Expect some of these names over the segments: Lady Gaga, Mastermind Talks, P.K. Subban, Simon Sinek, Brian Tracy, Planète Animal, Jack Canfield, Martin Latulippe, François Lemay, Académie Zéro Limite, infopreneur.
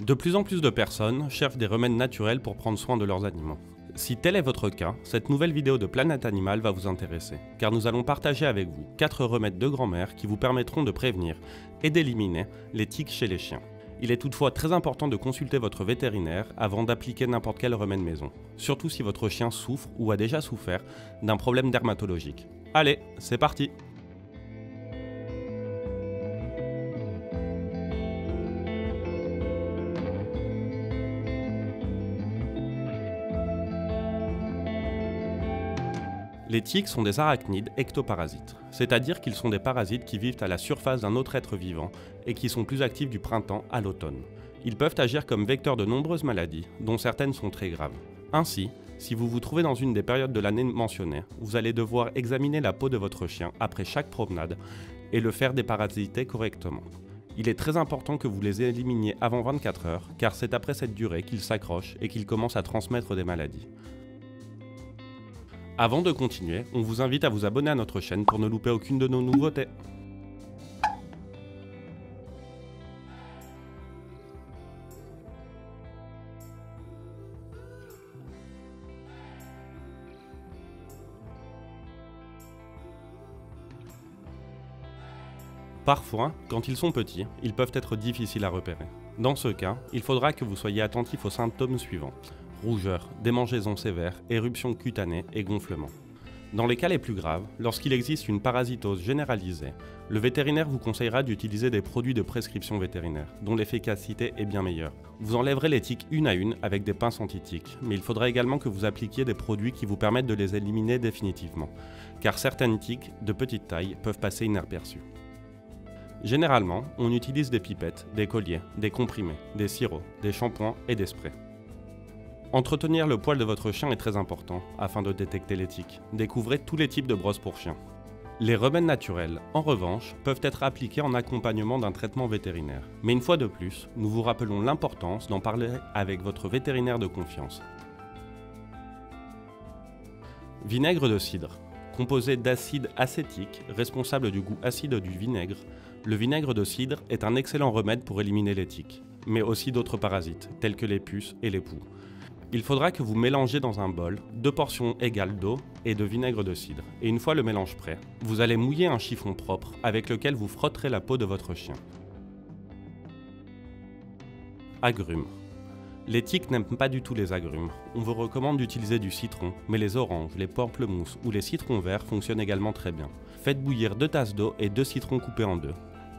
De plus en plus de personnes cherchent des remèdes naturels pour prendre soin de leurs animaux. Si tel est votre cas, cette nouvelle vidéo de Planète Animal va vous intéresser, car nous allons partager avec vous 4 remèdes de grand-mère qui vous permettront de prévenir et d'éliminer les tiques chez les chiens. Il est toutefois très important de consulter votre vétérinaire avant d'appliquer n'importe quel remède maison, surtout si votre chien souffre ou a déjà souffert d'un problème dermatologique. Allez, c'est parti! Les tiques sont des arachnides ectoparasites, c'est-à-dire qu'ils sont des parasites qui vivent à la surface d'un autre être vivant et qui sont plus actifs du printemps à l'automne. Ils peuvent agir comme vecteurs de nombreuses maladies, dont certaines sont très graves. Ainsi, si vous vous trouvez dans une des périodes de l'année mentionnées, vous allez devoir examiner la peau de votre chien après chaque promenade et le faire déparasiter correctement. Il est très important que vous les éliminiez avant 24 heures, car c'est après cette durée qu'ils s'accrochent et qu'ils commencent à transmettre des maladies. Avant de continuer, on vous invite à vous abonner à notre chaîne pour ne louper aucune de nos nouveautés. Parfois, quand ils sont petits, ils peuvent être difficiles à repérer. Dans ce cas, il faudra que vous soyez attentif aux symptômes suivants. Rougeur, démangeaisons sévères, éruptions cutanées et gonflements. Dans les cas les plus graves, lorsqu'il existe une parasitose généralisée, le vétérinaire vous conseillera d'utiliser des produits de prescription vétérinaire, dont l'efficacité est bien meilleure. Vous enlèverez les tiques une à une avec des pinces anti-tiques, mais il faudra également que vous appliquiez des produits qui vous permettent de les éliminer définitivement, car certaines tiques, de petite taille, peuvent passer inaperçues. Généralement, on utilise des pipettes, des colliers, des comprimés, des sirops, des shampoings et des sprays. Entretenir le poil de votre chien est très important afin de détecter les tiques. Découvrez tous les types de brosses pour chiens. Les remèdes naturels, en revanche, peuvent être appliqués en accompagnement d'un traitement vétérinaire. Mais une fois de plus, nous vous rappelons l'importance d'en parler avec votre vétérinaire de confiance. Vinaigre de cidre. Composé d'acide acétique, responsable du goût acide du vinaigre, le vinaigre de cidre est un excellent remède pour éliminer les tiques, mais aussi d'autres parasites, tels que les puces et les poux. Il faudra que vous mélangez dans un bol 2 portions égales d'eau et de vinaigre de cidre, et une fois le mélange prêt, vous allez mouiller un chiffon propre avec lequel vous frotterez la peau de votre chien. Agrumes. Les tiques n'aiment pas du tout les agrumes. On vous recommande d'utiliser du citron, mais les oranges, les pamplemousses ou les citrons verts fonctionnent également très bien. Faites bouillir 2 tasses d'eau et 2 citrons coupés en 2.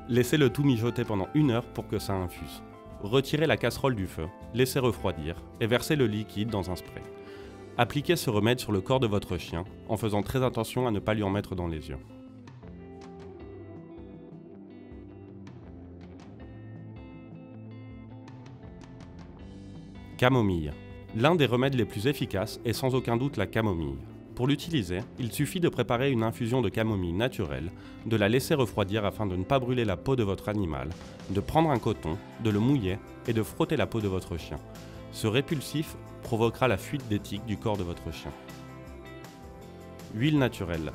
Laissez le tout mijoter pendant 1 heure pour que ça infuse. Retirez la casserole du feu, laissez refroidir et versez le liquide dans un spray. Appliquez ce remède sur le corps de votre chien en faisant très attention à ne pas lui en mettre dans les yeux. Camomille. L'un des remèdes les plus efficaces est sans aucun doute la camomille. Pour l'utiliser, il suffit de préparer une infusion de camomille naturelle, de la laisser refroidir afin de ne pas brûler la peau de votre animal, de prendre un coton, de le mouiller et de frotter la peau de votre chien. Ce répulsif provoquera la fuite des tiques du corps de votre chien. Huile naturelle.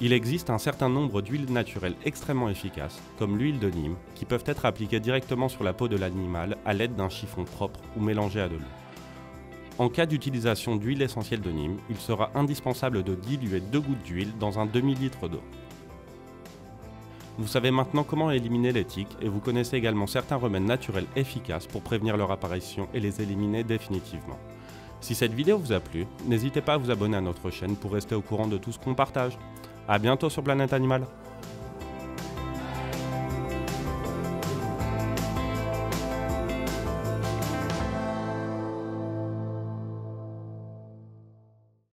Il existe un certain nombre d'huiles naturelles extrêmement efficaces, comme l'huile de Nîmes, qui peuvent être appliquées directement sur la peau de l'animal à l'aide d'un chiffon propre ou mélangé à de l'eau. En cas d'utilisation d'huile essentielle de Nîmes, il sera indispensable de diluer 2 gouttes d'huile dans un demi-litre d'eau. Vous savez maintenant comment éliminer les tiques et vous connaissez également certains remèdes naturels efficaces pour prévenir leur apparition et les éliminer définitivement. Si cette vidéo vous a plu, n'hésitez pas à vous abonner à notre chaîne pour rester au courant de tout ce qu'on partage. A bientôt sur Planète Animal!